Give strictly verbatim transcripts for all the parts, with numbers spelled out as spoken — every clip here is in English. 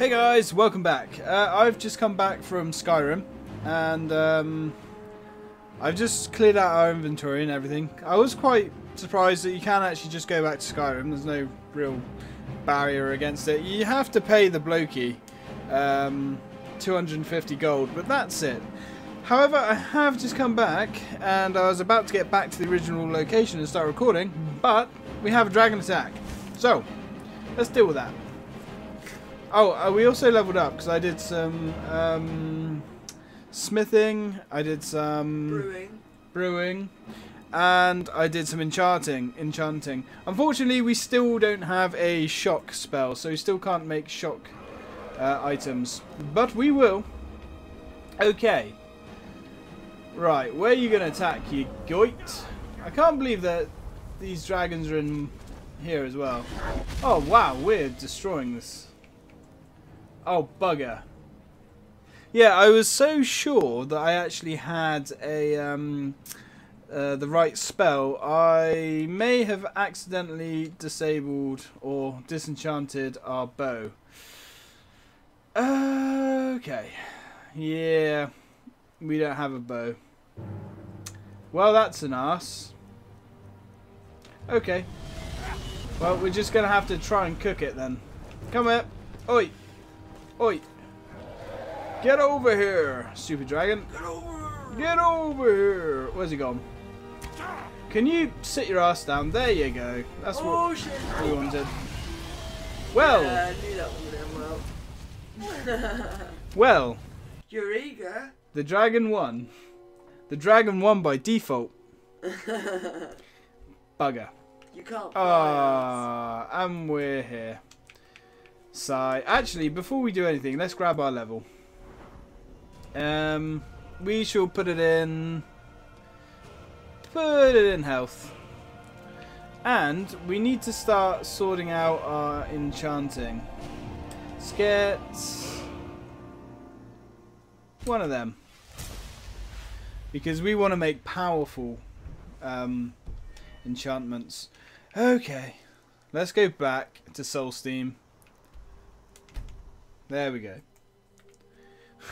Hey guys, welcome back. Uh, I've just come back from Skyrim, and um, I've just cleared out our inventory and everything. I was quite surprised that you can actually just go back to Skyrim. There's no real barrier against it. You have to pay the blokey um, two hundred fifty gold, but that's it. However, I have just come back, and I was about to get back to the original location and start recording, but we have a dragon attack. So, let's deal with that. Oh, uh, we also leveled up, because I did some um, smithing, I did some brewing. brewing, and I did some enchanting. Enchanting. Unfortunately, we still don't have a shock spell, so we still can't make shock uh, items, but we will. Okay. Right, where are you going to attack, you goit? I can't believe that these dragons are in here as well. Oh, wow, we're destroying this. Oh, bugger. Yeah, I was so sure that I actually had a um, uh, the right spell. I may have accidentally disabled or disenchanted our bow. Uh, okay. Yeah, we don't have a bow. Well, that's an arse. Okay. Well, we're just going to have to try and cook it then. Come here. Oi. Oi! Get over here, stupid dragon! Get over! Get over here! Where's he gone? Can you sit your ass down? There you go. That's oh, what shit. we wanted. Well. Yeah, I knew that one damn well. Well. You're eager. The dragon won. The dragon won by default. Bugger. You can't. Ah, oh, and we're here. Sigh. Actually, before we do anything, let's grab our level. Um, we shall put it in. Put it in health. And we need to start sorting out our enchanting. Let's get one of them, because we want to make powerful um, enchantments. Okay. Let's go back to Soul Steam. There we go.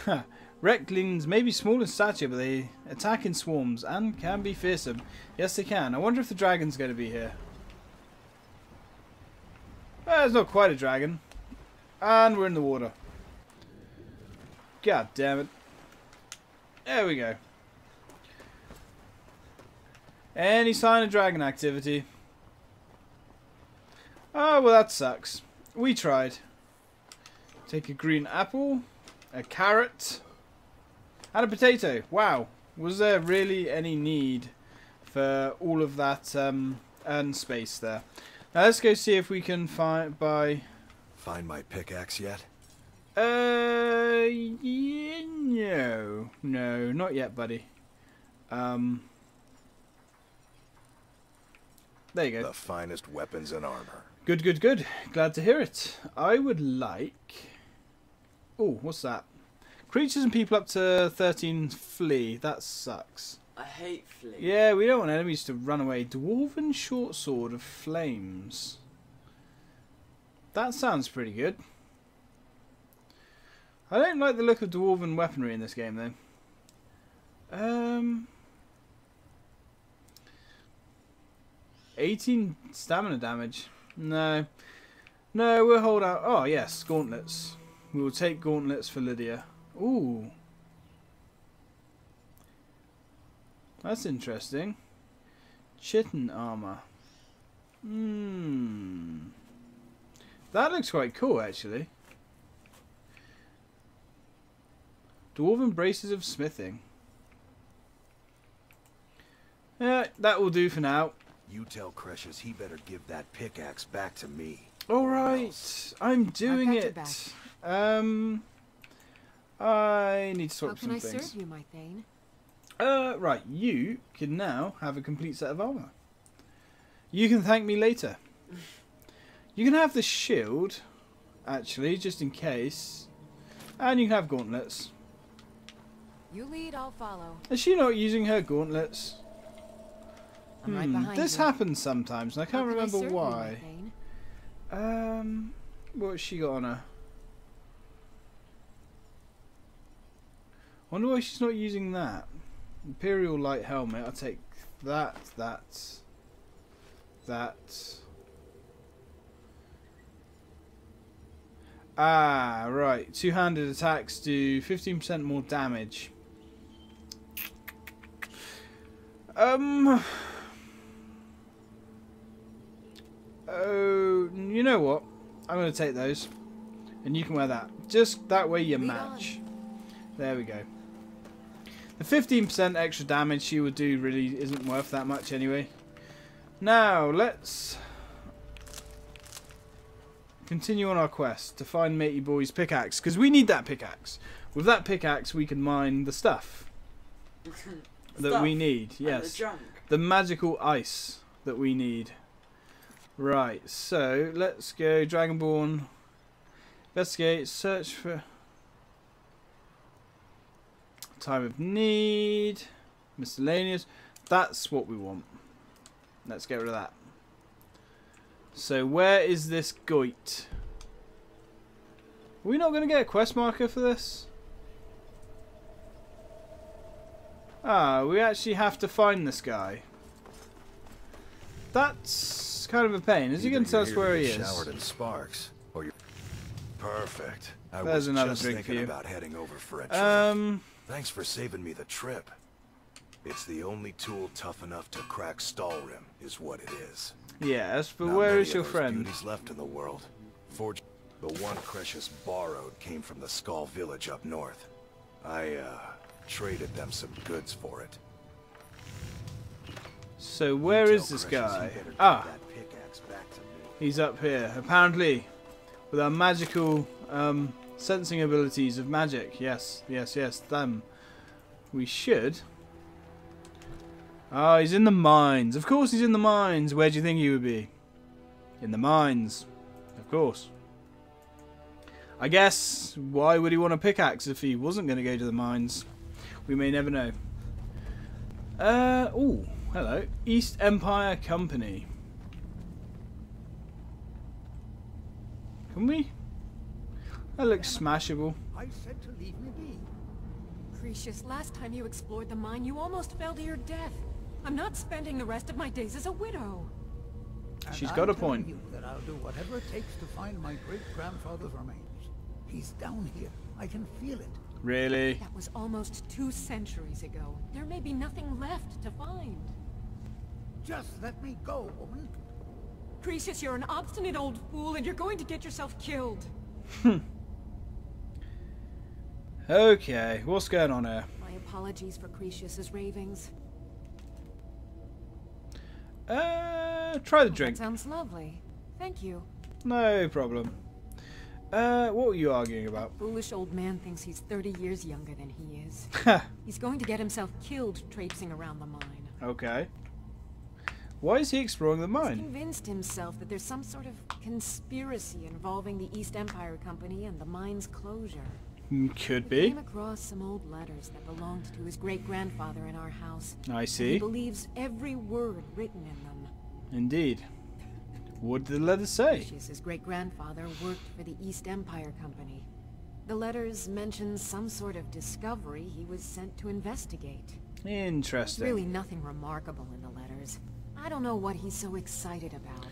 Huh. Recklings may be small in stature, but they attack in swarms and can be fearsome. Yes, they can. I wonder if the dragon's going to be here. Well, it's not quite a dragon. And we're in the water. God damn it. There we go. Any sign of dragon activity? Oh, well, that sucks. We tried. Take a green apple, a carrot, and a potato. Wow. Was there really any need for all of that um, urn space there? Now let's go see if we can find by... Find my pickaxe yet? Uh, yeah, no. No, not yet, buddy. Um, there you go. The finest weapons and armor. Good, good, good. Glad to hear it. I would like... Oh, what's that? Creatures and people up to thirteen flee. That sucks. I hate flee. Yeah, we don't want enemies to run away. Dwarven short sword of flames. That sounds pretty good. I don't like the look of dwarven weaponry in this game, though. Um, eighteen stamina damage. No. No, we'll hold out. Oh, yes. Gauntlets. We will take gauntlets for Lydia. Ooh. That's interesting. Chitin armor. Hmm. That looks quite cool, actually. Dwarven braces of smithing. Yeah, that will do for now. You tell Kreshis he better give that pickaxe back to me. Alright, I'm doing it. it um, I need to sort How some can things. I serve you, my Thane? Uh, right, you can now have a complete set of armor. You can thank me later. You can have the shield, actually, just in case. And you can have gauntlets. You lead, I'll follow. Is she not using her gauntlets? Hmm, right this you. happens sometimes, and I can't remember why. Um, what's she got on her? I wonder why she's not using that. Imperial light helmet. I'll take that, that, that. Ah, right. Two-handed attacks do fifteen percent more damage. Um... Oh, you know what? I'm going to take those. And you can wear that. Just that way you match. There we go. The fifteen percent extra damage she will do really isn't worth that much anyway. Now, let's continue on our quest to find Matey Boy's pickaxe. Because we need that pickaxe. With that pickaxe, we can mine the stuff that stuff we need. Yes. The, junk. the magical ice that we need. Right, so let's go Dragonborn, investigate, search for time of need, miscellaneous. That's what we want. Let's get rid of that. So where is this goit? Are we not going to get a quest marker for this? Ah, we actually have to find this guy. That's kind of a pain. Is he going to tell us where he is? Showered in sparks, or you're perfect. I There's was another just big thinking view. about heading over for a trip. Um, Thanks for saving me the trip. It's the only tool tough enough to crack Stahlrim, is what it is. Yes, but Not where is your friend? He's left in the world. Forge the one Kreshis borrowed came from the Skull Village up north. I uh, traded them some goods for it. So where is this guy? Ah, he's up here. Apparently, with our magical um, sensing abilities of magic. Yes, yes, yes, them. We should. Ah, he's in the mines. Of course he's in the mines. Where do you think he would be? In the mines. Of course. I guess, why would he want a pickaxe if he wasn't going to go to the mines? We may never know. Uh, ooh. Hello, East Empire Company. Can we? That looks smashable. I said to leave me be. Kreshis, last time you explored the mine, you almost fell to your death. I'm not spending the rest of my days as a widow. And She's got I'll a point. You that I'll do whatever it takes to find my great-grandfather's remains. He's down here. I can feel it. Really? That was almost two centuries ago. There may be nothing left to find. Just let me go, woman. Kreshis, you're an obstinate old fool, and you're going to get yourself killed. Okay, what's going on here? My apologies for Kreshis' ravings. Uh, try the oh, drink. That sounds lovely. Thank you. No problem. Uh, what were you arguing about? That foolish old man thinks he's thirty years younger than he is. He's going to get himself killed traipsing around the mine. Okay. Why is he exploring the mine? He's convinced himself that there's some sort of conspiracy involving the East Empire Company and the mine's closure. Could be. He came across some old letters that belonged to his great-grandfather in our house. I see. He believes every word written in them. Indeed. What did the letters say? His great-grandfather worked for the East Empire Company. The letters mention some sort of discovery he was sent to investigate. Interesting. There's really nothing remarkable in the letters. I don't know what he's so excited about.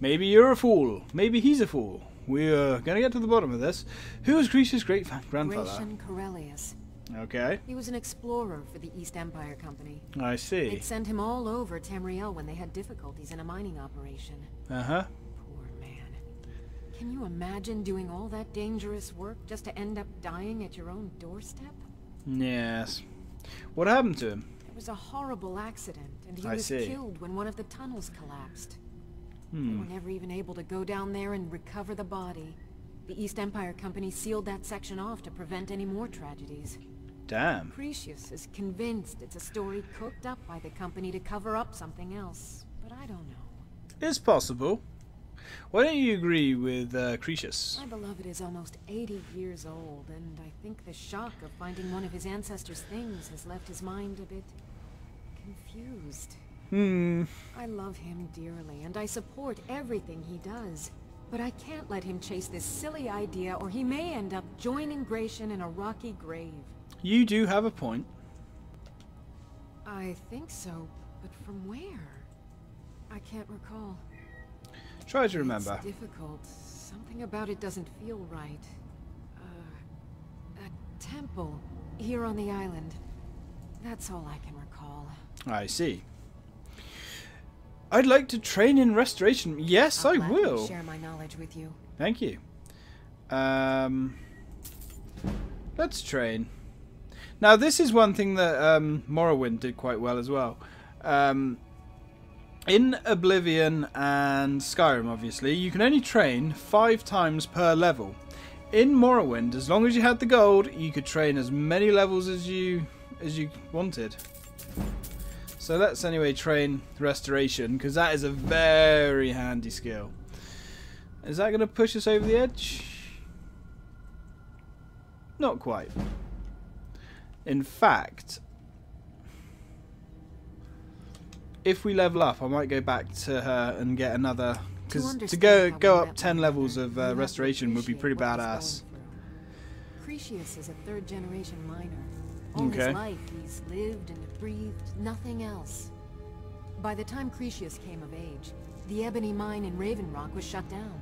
Maybe you're a fool. Maybe he's a fool. We're going to get to the bottom of this. Who was Grecia's great-grandfather? Grecia Corellius. Okay. He was an explorer for the East Empire Company. I see. They'd send him all over Tamriel when they had difficulties in a mining operation. Uh-huh. Poor man. Can you imagine doing all that dangerous work just to end up dying at your own doorstep? Yes. What happened to him? It was a horrible accident, and he I was see. killed when one of the tunnels collapsed. Hmm. They were never even able to go down there and recover the body. The East Empire Company sealed that section off to prevent any more tragedies. Damn. Kreshis is convinced it's a story cooked up by the company to cover up something else, but I don't know. It's possible. Why don't you agree with uh, Kreshis? My beloved is almost eighty years old, and I think the shock of finding one of his ancestors' things has left his mind a bit confused. Hmm. I love him dearly, and I support everything he does. But I can't let him chase this silly idea, or he may end up joining Gratian in a rocky grave. You do have a point. I think so, but from where? I can't recall. Try to remember. It's difficult. Something about it doesn't feel right. Uh, a temple here on the island. That's all I can recall. I see. I'd like to train in restoration. Yes, I'll I will. Share my knowledge with you. Thank you. Um, let's train. Now, this is one thing that um, Morrowind did quite well as well. Um, in Oblivion and Skyrim, obviously, you can only train five times per level. In Morrowind, as long as you had the gold, you could train as many levels as you as you wanted. So let's anyway train restoration, because that is a very handy skill. Is that going to push us over the edge? Not quite. In fact, if we level up, I might go back to her and get another, because to, to go go up ten levels of uh, restoration would be pretty badass. Kreshis is a third generation miner. All okay. his life he's lived and breathed nothing else. By the time Kreshis came of age, the ebony mine in Raven Rock was shut down.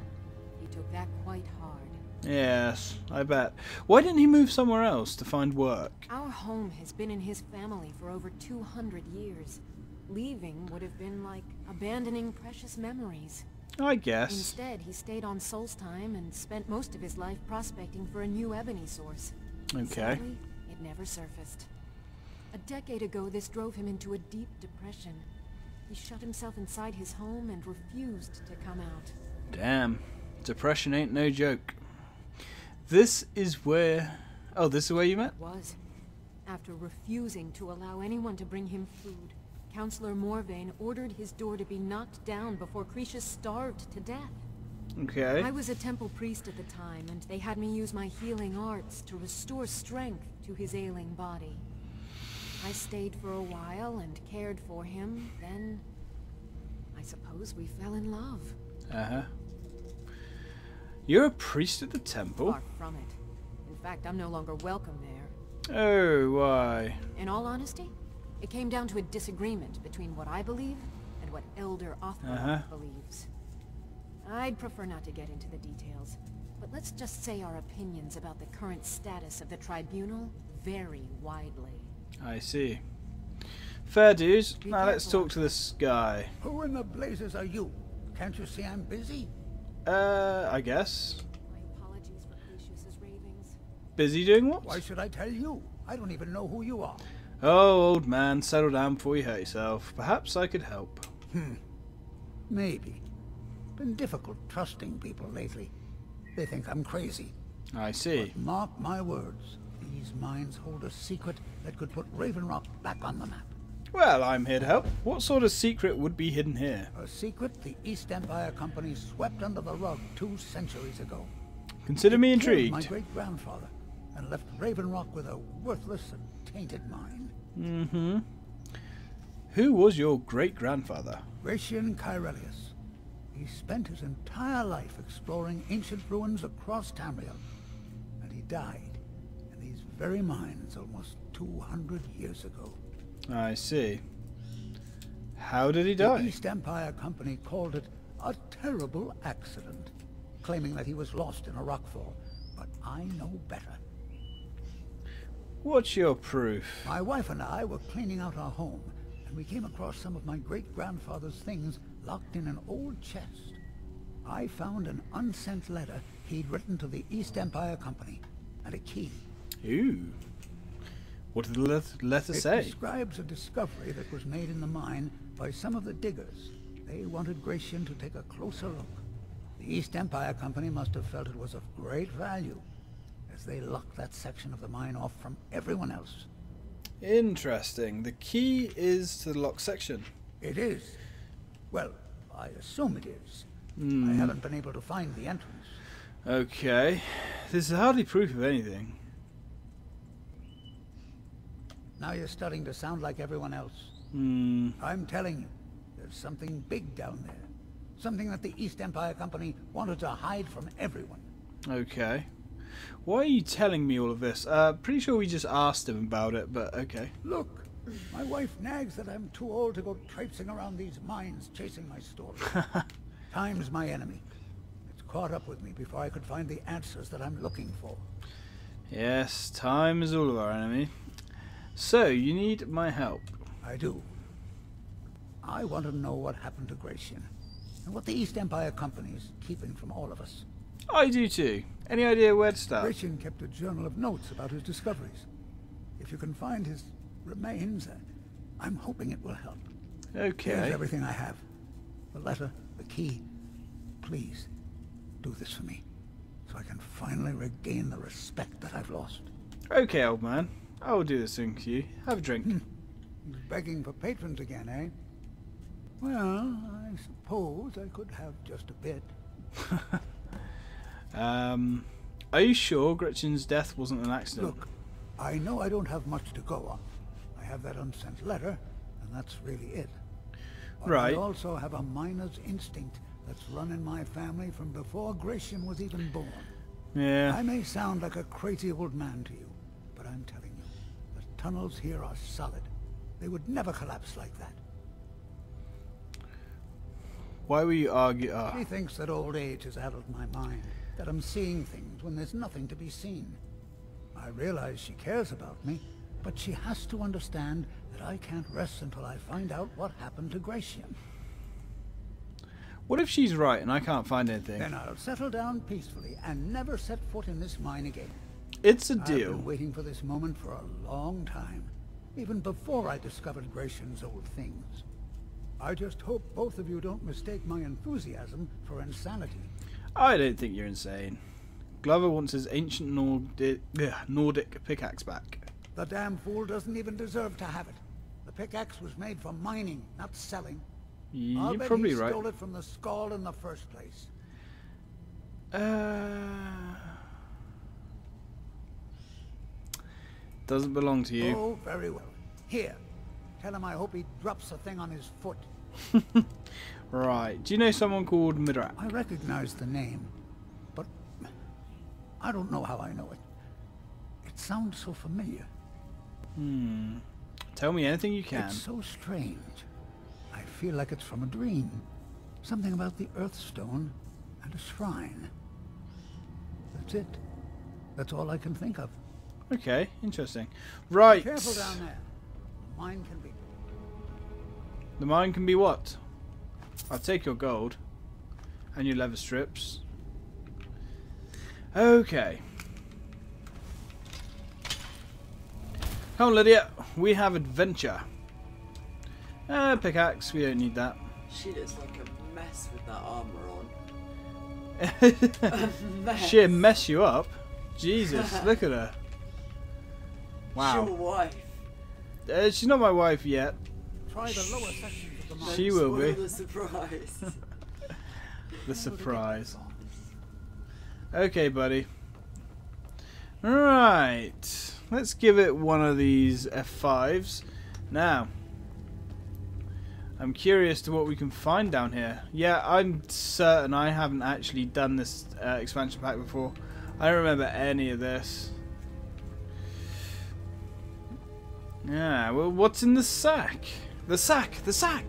He took that quite hard. Yes, I bet. Why didn't he move somewhere else to find work? Our home has been in his family for over two hundred years. Leaving would have been like abandoning precious memories. I guess. Instead, he stayed on Solstheim and spent most of his life prospecting for a new ebony source. Okay. Sadly, it never surfaced. A decade ago, this drove him into a deep depression. He shut himself inside his home and refused to come out. Damn. Depression ain't no joke. This is where... Oh, this is where you met? It was. After refusing to allow anyone to bring him food, Counselor Morvain ordered his door to be knocked down before Kreshis starved to death. Okay. I was a temple priest at the time, and they had me use my healing arts to restore strength to his ailing body. I stayed for a while and cared for him, then... I suppose we fell in love. Uh-huh. You're a priest at the temple? Far from it. In fact, I'm no longer welcome there. Oh, why? In all honesty, it came down to a disagreement between what I believe and what Elder Othman uh-huh. believes. I'd prefer not to get into the details, but let's just say our opinions about the current status of the tribunal vary widely. I see. Fair dues. Be now careful. Let's talk to this guy. Who in the blazes are you? Can't you see I'm busy? Uh, I guess. My apologies for Kreshis' ravings. Busy doing what? Why should I tell you? I don't even know who you are. Oh, old man, settle down before you hurt yourself. Perhaps I could help. Hmm. Maybe. Been difficult trusting people lately. They think I'm crazy. I see. But mark my words. These mines hold a secret that could put Raven Rock back on the map. Well, I'm here to help. What sort of secret would be hidden here? A secret the East Empire Company swept under the rug two centuries ago. Consider me intrigued. My great-grandfather and left Raven Rock with a worthless and tainted mine. Mm-hmm. Who was your great-grandfather? Gratian Caerellius. He spent his entire life exploring ancient ruins across Tamriel, and he died in these very mines almost two hundred years ago. I see. How did he die? The East Empire Company called it a terrible accident, claiming that he was lost in a rockfall, but I know better. What's your proof? My wife and I were cleaning out our home, and we came across some of my great-grandfather's things locked in an old chest. I found an unsent letter he'd written to the East Empire Company, and a key. Ooh. What did the letter say? It describes a discovery that was made in the mine by some of the diggers. They wanted Gratian to take a closer look. The East Empire Company must have felt it was of great value, as they locked that section of the mine off from everyone else. Interesting. The key is to the locked section. It is. Well, I assume it is. Mm. I haven't been able to find the entrance. Okay. This is hardly proof of anything. Now you're starting to sound like everyone else. Mm. I'm telling you, there's something big down there. Something that the East Empire Company wanted to hide from everyone. Okay. Why are you telling me all of this? Uh, pretty sure we just asked him about it, but okay. Look, my wife nags that I'm too old to go traipsing around these mines chasing my story. Time's my enemy. It's caught up with me before I could find the answers that I'm looking for. Yes, time is all of our enemy. So, you need my help. I do. I want to know what happened to Gratian, and what the East Empire Company is keeping from all of us. I do too. Any idea where to start? Gratian kept a journal of notes about his discoveries. If you can find his remains, I'm hoping it will help. Okay. Here's everything I have. The letter, the key. Please, do this for me, so I can finally regain the respect that I've lost. Okay, old man. I will do this thing to you. Have a drink. Hmm. He's begging for patrons again, eh? Well, I suppose I could have just a bit. Um, are you sure Gratian's death wasn't an accident? Look, I know I don't have much to go on. I have that unsent letter, and that's really it. But right. I also have a miner's instinct that's run in my family from before Gratian was even born. Yeah. I may sound like a crazy old man to you, but I'm telling you, the tunnels here are solid. They would never collapse like that. Why were you arguing? Oh. He thinks that old age is out of my mind. That I'm seeing things when there's nothing to be seen. I realize she cares about me, but she has to understand that I can't rest until I find out what happened to Gratian. What if she's right and I can't find anything? Then I'll settle down peacefully and never set foot in this mine again. It's a deal. I've been waiting for this moment for a long time, even before I discovered Gratian's old things. I just hope both of you don't mistake my enthusiasm for insanity. I don't think you're insane. Glover wants his ancient Nordic, ugh, Nordic pickaxe back. The damn fool doesn't even deserve to have it. The pickaxe was made for mining, not selling. You're probably right. I bet he stole it from the skull in the first place. Uh, doesn't belong to you. Oh, very well. Here, tell him I hope he drops a thing on his foot. Right. Do you know someone called Midra? I recognize the name, but I don't know how I know it. It sounds so familiar. Hmm. Tell me anything you can. It's so strange. I feel like it's from a dream. Something about the Earthstone and a shrine. That's it. That's all I can think of. Okay. Interesting. Right. Be careful down there. The mine can be. The mine can be what? I'll take your gold and your leather strips. Okay. Come on, Lydia. We have adventure. Uh, pickaxe. We don't need that. She looks like a mess with that armor on. mess. She'll mess you up. Jesus, look at her. Wow. She's your wife. Uh, she's not my wife yet. Try the lower section. She will be. The surprise. The surprise. Okay, buddy. Alright. Let's give it one of these F fives. Now, I'm curious to what we can find down here. Yeah, I'm certain I haven't actually done this uh, expansion pack before. I don't remember any of this. Yeah, well, what's in the sack? The sack! The sack!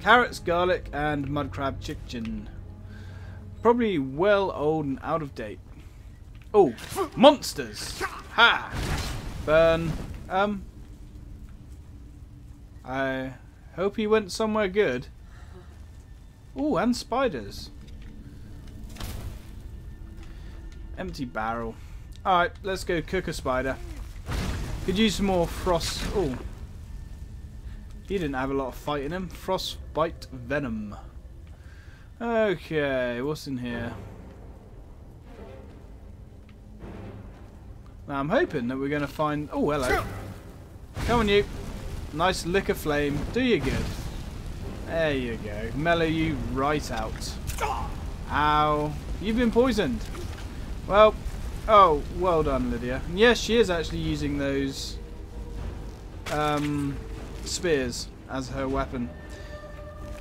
Carrots, garlic, and mud crab chicken. Probably well old and out of date. Oh, monsters! Ha! Burn. Um. I hope he went somewhere good. Oh, and spiders. Empty barrel. Alright, let's go cook a spider. Could use some more frost. Oh. He didn't have a lot of fight in him. Frostbite venom. Okay, what's in here? Now I'm hoping that we're going to find... Oh, hello. Come on, you. Nice lick of flame. Do you good. There you go. Mellow you right out. Ow. You've been poisoned. Well, oh, well done, Lydia. And yes, she is actually using those... Um... spears as her weapon.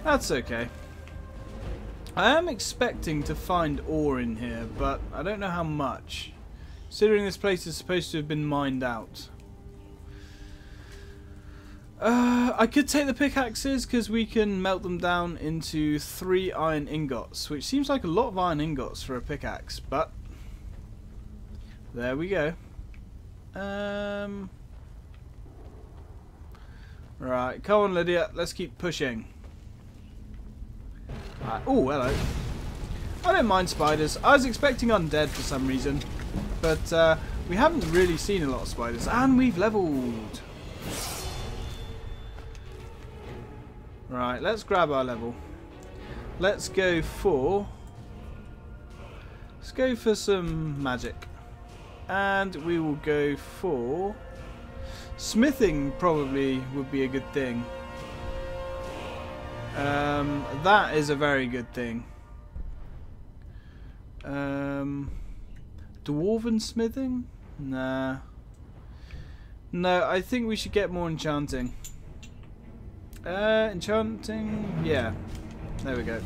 That's okay. I am expecting to find ore in here, but I don't know how much. Considering this place is supposed to have been mined out. Uh, I could take the pickaxes because we can melt them down into three iron ingots, which seems like a lot of iron ingots for a pickaxe, but there we go. Um, right, come on Lydia, let's keep pushing. Right. Oh, hello. I don't mind spiders. I was expecting undead for some reason, but uh, we haven't really seen a lot of spiders, and we've leveled. Right, let's grab our level. Let's go for... Let's go for some magic. And we will go for... Smithing probably would be a good thing. Um, that is a very good thing. Um, Dwarven smithing? Nah. No, I think we should get more enchanting. Uh, enchanting, yeah. There we go.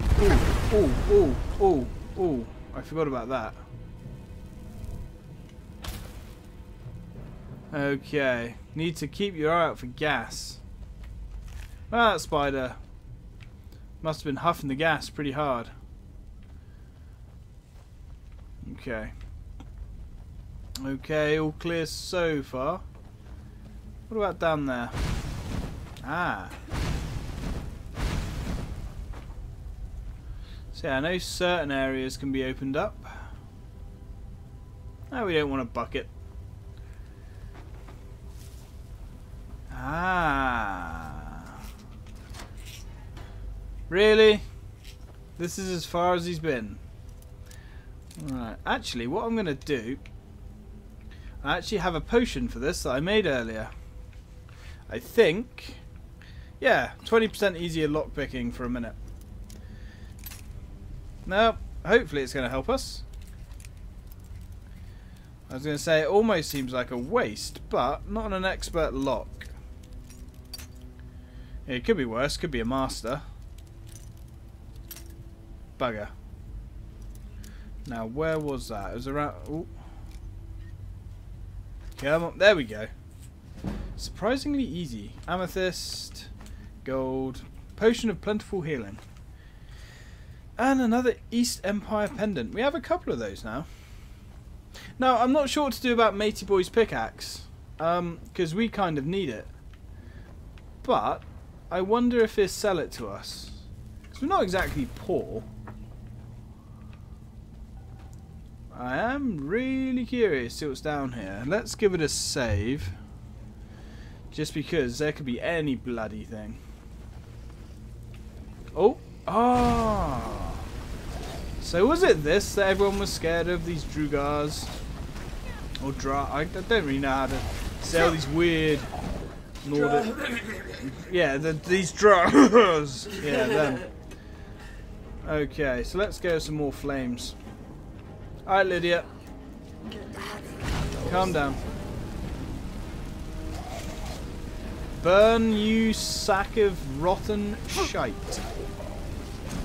Oh, oh, oh, oh, oh! I forgot about that. Okay, need to keep your eye out for gas. Ah, that spider must have been huffing the gas pretty hard. Okay. Okay, all clear so far. What about down there? Ah. So yeah, I know certain areas can be opened up. No, we don't want a bucket. Ah. Really? This is as far as he's been. Alright, actually what I'm going to do... I actually have a potion for this that I made earlier. I think, yeah, twenty percent easier lockpicking for a minute. Now, hopefully it's going to help us. I was going to say, it almost seems like a waste, but not on an expert lock. It could be worse, could be a master. Bugger. Now, where was that? It was around, ooh. Come on, there we go. Surprisingly easy. Amethyst, gold, potion of plentiful healing, and another East Empire pendant. We have a couple of those now. Now, I'm not sure what to do about Matey Boy's pickaxe, um, because we kind of need it. But I wonder if he'll sell it to us, because we're not exactly poor. I am really curious to see what's down here. Let's give it a save. Just because there could be any bloody thing. Oh! Ah! So was it this that everyone was scared of? These Drugars? Or Dra... I don't really know how to sell these weird... Nordic... Yeah, the, these Drugars! Yeah, them. Okay, so let's go some more flames. Alright, Lydia. Calm down. Burn, you sack of rotten shite.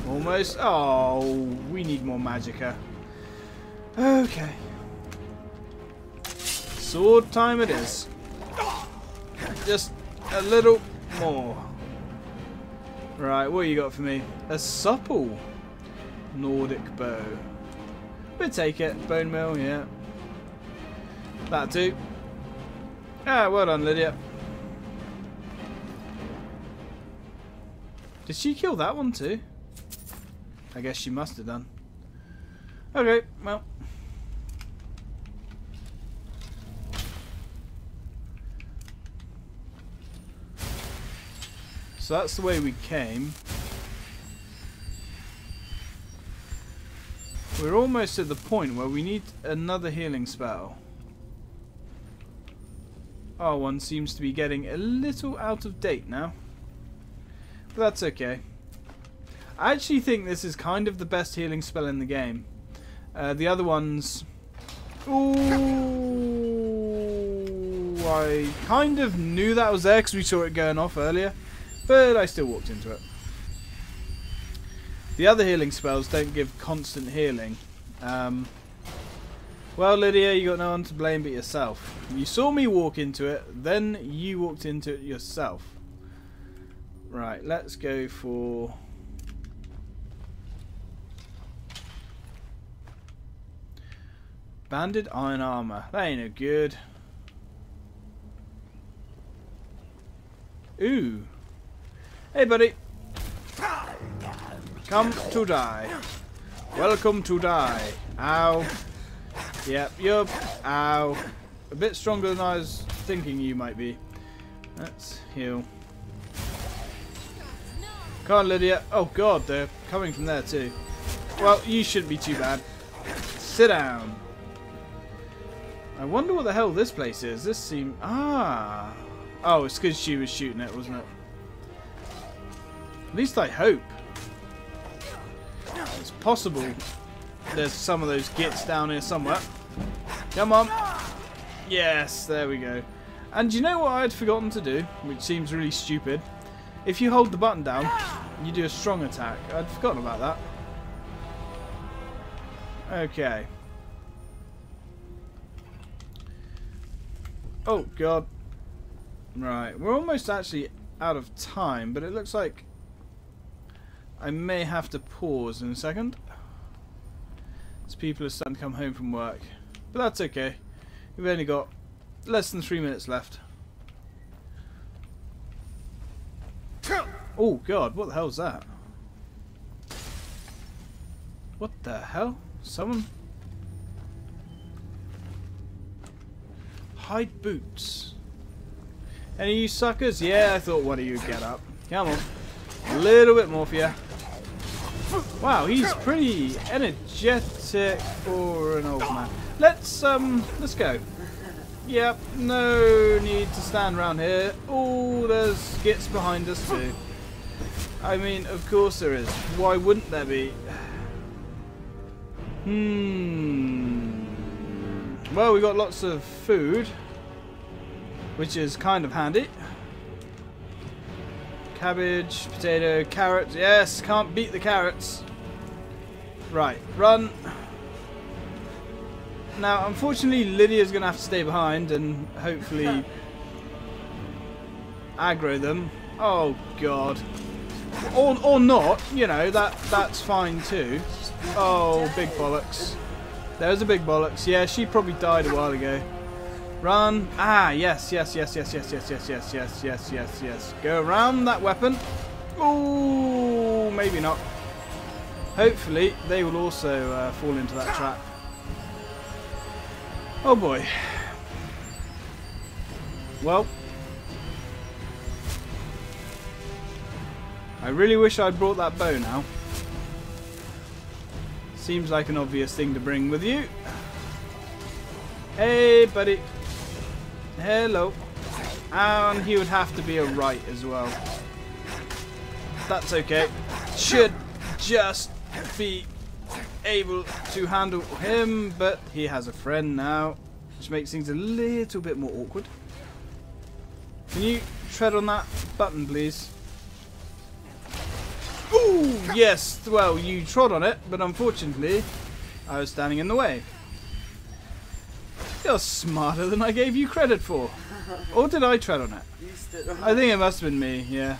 Almost. Oh, we need more magicka. Okay. Sword time it is. Just a little more. Right, what you got for me? A supple Nordic bow. We'll take it. Bone mill, yeah. That too. Ah, well done, Lydia. Did she kill that one too? I guess she must have done. Okay, well. So that's the way we came. We're almost at the point where we need another healing spell. Our one seems to be getting a little out of date now. But that's okay. I actually think this is kind of the best healing spell in the game. Uh, the other ones... Ooh, I kind of knew that was there because we saw it going off earlier. But I still walked into it. The other healing spells don't give constant healing. Um, Well, Lydia, you got no one to blame but yourself. You saw me walk into it, then you walked into it yourself. Right, let's go for... banded iron armour. That ain't no good. Ooh. Hey, buddy. Come to die. Welcome to die. Ow. Yep, yup. Ow. A bit stronger than I was thinking you might be. Let's heal. Come on, Lydia. Oh, God, they're coming from there, too. Well, you shouldn't be too bad. Sit down. I wonder what the hell this place is. This seems... Ah. Oh, it's because she was shooting it, wasn't it? At least I hope. It's possible there's some of those gits down here somewhere. Come on. Yes, there we go. And you know what I'd forgotten to do, which seems really stupid? If you hold the button down, you do a strong attack. I'd forgotten about that. Okay. Oh, God. Right, we're almost actually out of time, but it looks like I may have to pause in a second. As people are starting to come home from work. But that's okay. We've only got less than three minutes left. Oh, God, what the hell's that? What the hell? Someone? Hide boots. Any of you suckers? Yeah, I thought one of you would get up. Come on. A little bit more for you. Wow, he's pretty energetic for an old man. Let's, um, let's go. Yep, no need to stand around here. Oh, there's skits behind us too. I mean, of course there is. Why wouldn't there be? Hmm. Well, we got lots of food, which is kind of handy. Cabbage, potato, carrot. Yes, can't beat the carrots. Right, run. Now, unfortunately, Lydia's going to have to stay behind and hopefully aggro them. Oh, God. Or, or not, you know, that that's fine too. Oh, big bollocks. There's a big bollocks. Yeah, she probably died a while ago. Run. Ah, yes, yes, yes, yes, yes, yes, yes, yes, yes, yes, yes, yes. Go around that weapon. Ooh, maybe not. Hopefully, they will also uh, fall into that trap. Oh, boy. Well. I really wish I'd brought that bow now. Seems like an obvious thing to bring with you. Hey, buddy. Hello. And he would have to be a right as well. That's okay. Should just be able to handle him, but he has a friend now, which makes things a little bit more awkward. Can you tread on that button, please? Ooh, yes. Well, you trod on it, but unfortunately, I was standing in the way. You're smarter than I gave you credit for. Or did I tread on it? I think it must have been me, yeah.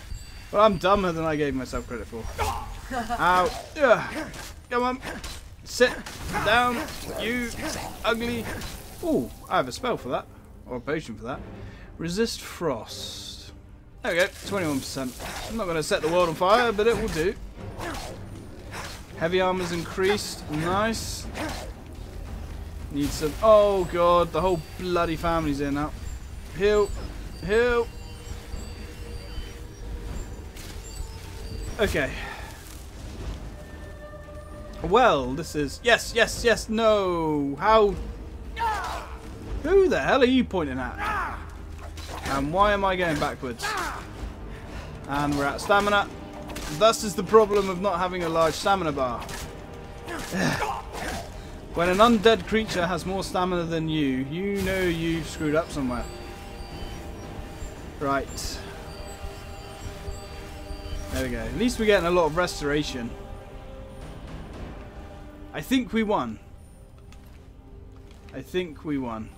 But I'm dumber than I gave myself credit for. Ow. Ugh. Come on. Sit down, you ugly. Ooh, I have a spell for that. Or a potion for that. Resist frost. There we go, twenty-one percent. I'm not going to set the world on fire, but it will do. Heavy armor's increased. Nice. Need some. Oh, God, the whole bloody family's in now. Heal. Heal. Okay. Well, this is. Yes, yes, yes, no. How. Who the hell are you pointing at? And why am I going backwards? And we're at stamina. Thus is the problem of not having a large stamina bar. When an undead creature has more stamina than you, you know you've screwed up somewhere. Right. There we go. At least we're getting a lot of restoration. I think we won. I think we won.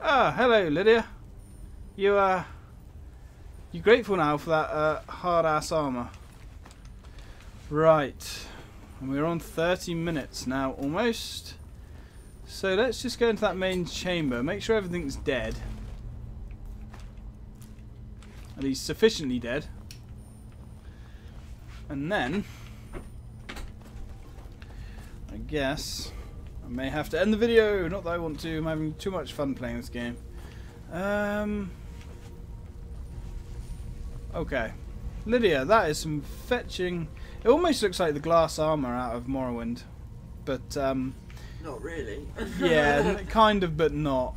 Ah, hello, Lydia. You uh, you grateful now for that uh, hard ass armor? Right, and we're on thirty minutes now almost. So let's just go into that main chamber. Make sure everything's dead, at least sufficiently dead, and then I guess I may have to end the video. Not that I want to. I'm having too much fun playing this game. Um. Okay, Lydia, that is some fetching. It almost looks like the glass armor out of Morrowind, but um. Not really. Yeah, kind of, but not.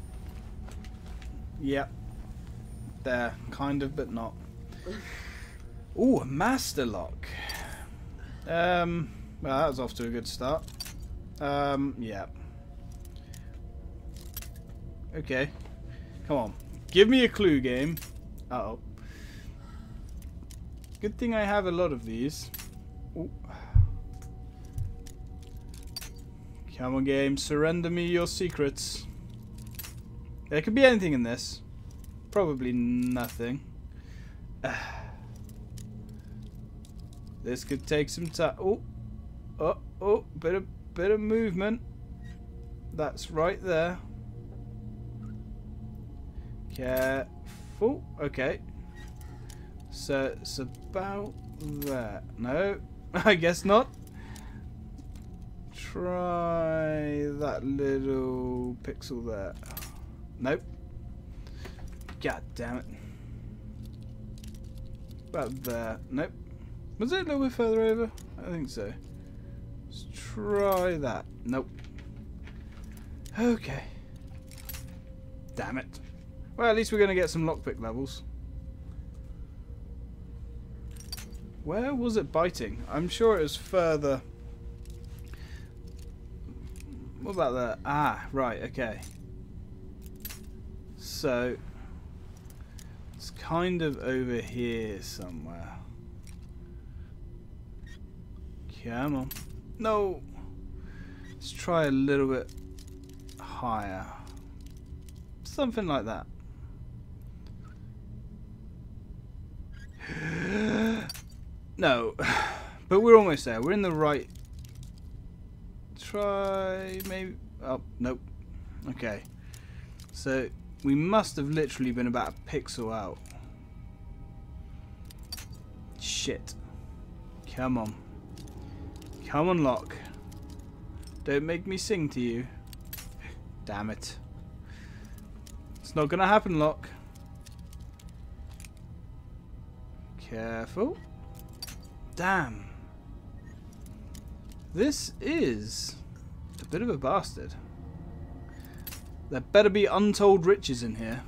Yep. There, kind of, but not. Ooh, a master lock. Um. Well, that was off to a good start. Um. Yeah. Okay. Come on, give me a clue, game. Uh oh. Good thing I have a lot of these. Ooh. Come on, game, surrender me your secrets. There could be anything in this. Probably nothing. Uh. This could take some time. Oh, oh, oh, bit of bit of movement. That's right there. Careful. Okay. So it's about there. No, I guess not. Try that little pixel there. Nope. God damn it. About there. Nope. Was it a little bit further over? I think so. Let's try that. Nope. Okay. Damn it. Well, at least we're going to get some lockpick levels. Where was it biting? I'm sure it was further. What about that? Ah, right, okay. So, it's kind of over here somewhere. Come on. No! Let's try a little bit higher. Something like that. No, but we're almost there. We're in the right. Try maybe. Oh, nope. Okay. So we must have literally been about a pixel out. Shit. Come on. Come on, lock. Don't make me sing to you. Damn it. It's not gonna happen, lock. Careful. Damn. This is a bit of a bastard. There better be untold riches in here.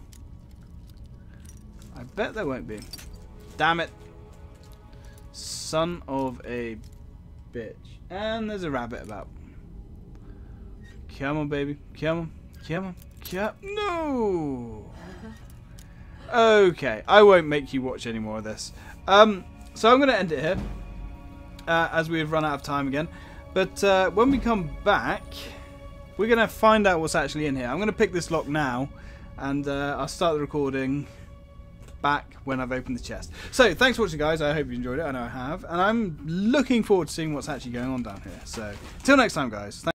I bet there won't be. Damn it. Son of a bitch. And there's a rabbit about. Come on, baby. Come on. Come on. Come on. No. Okay. I won't make you watch any more of this. Um... So I'm going to end it here, uh, as we've run out of time again. But uh, when we come back, we're going to find out what's actually in here. I'm going to pick this lock now, and uh, I'll start the recording back when I've opened the chest. So thanks for watching, guys. I hope you enjoyed it. I know I have. And I'm looking forward to seeing what's actually going on down here. So till next time, guys. Thank